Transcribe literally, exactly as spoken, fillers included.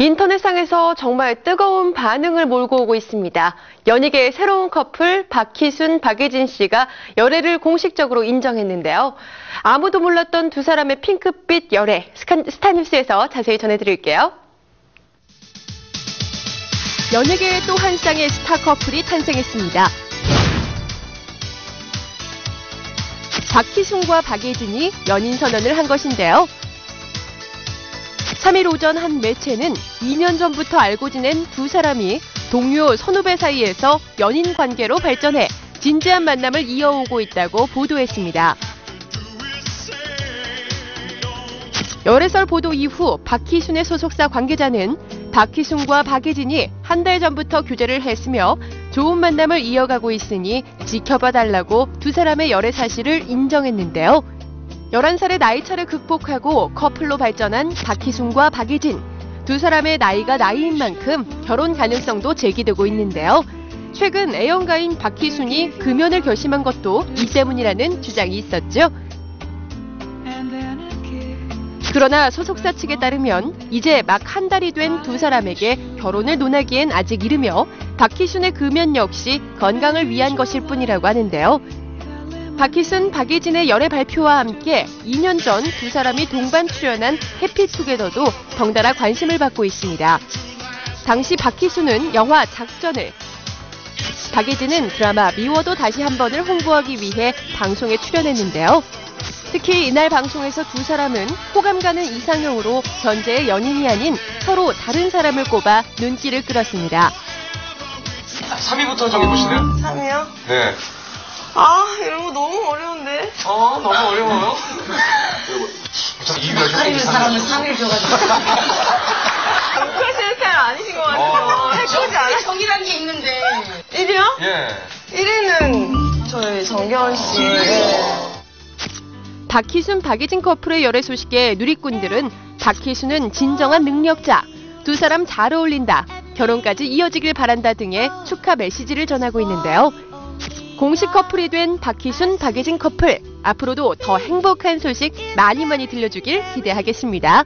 인터넷상에서 정말 뜨거운 반응을 몰고 오고 있습니다. 연예계의 새로운 커플 박희순, 박예진 씨가 열애를 공식적으로 인정했는데요. 아무도 몰랐던 두 사람의 핑크빛 열애, 스타뉴스에서 자세히 전해드릴게요. 연예계의 또 한 쌍의 스타 커플이 탄생했습니다. 박희순과 박예진이 연인 선언을 한 것인데요. 삼일 오전 한 매체는 이 년 전부터 알고 지낸 두 사람이 동료 선후배 사이에서 연인 관계로 발전해 진지한 만남을 이어오고 있다고 보도했습니다. 열애설 보도 이후 박희순의 소속사 관계자는 박희순과 박예진이 한 달 전부터 교제를 했으며 좋은 만남을 이어가고 있으니 지켜봐 달라고 두 사람의 열애 사실을 인정했는데요. 열한 살의 나이차를 극복하고 커플로 발전한 박희순과 박예진. 두 사람의 나이가 나이인 만큼 결혼 가능성도 제기되고 있는데요. 최근 애연가인 박희순이 금연을 결심한 것도 이 때문이라는 주장이 있었죠. 그러나 소속사 측에 따르면 이제 막 한 달이 된 두 사람에게 결혼을 논하기엔 아직 이르며 박희순의 금연 역시 건강을 위한 것일 뿐이라고 하는데요. 박희순, 박예진의 열애 발표와 함께 이 년 전 두 사람이 동반 출연한 해피투게더도 덩달아 관심을 받고 있습니다. 당시 박희순은 영화 작전을, 박예진은 드라마 미워도 다시 한 번을 홍보하기 위해 방송에 출연했는데요. 특히 이날 방송에서 두 사람은 호감 가는 이상형으로 현재의 연인이 아닌 서로 다른 사람을 꼽아 눈길을 끌었습니다. 삼 위부터 정해보시네요. 삼 위요? 네. 아, 이런 거 너무 어려운데? 어, 너무 어려워요? 사귀는 사람을 상을 줘가지고. 욕하시는 스타일 아니신 것 같아요. 해코지 않아요? 정이란 게 있는데. 일 위요? 예. 일 위는 저희 정겨운 씨. 박희순, 박예진 커플의 열애 소식에 누리꾼들은 박희순은 진정한 능력자, 두 사람 잘 어울린다, 결혼까지 이어지길 바란다 등의 축하 메시지를 전하고 있는데요. 공식 커플이 된 박희순, 박예진 커플. 앞으로도 더 행복한 소식 많이 많이 들려주길 기대하겠습니다.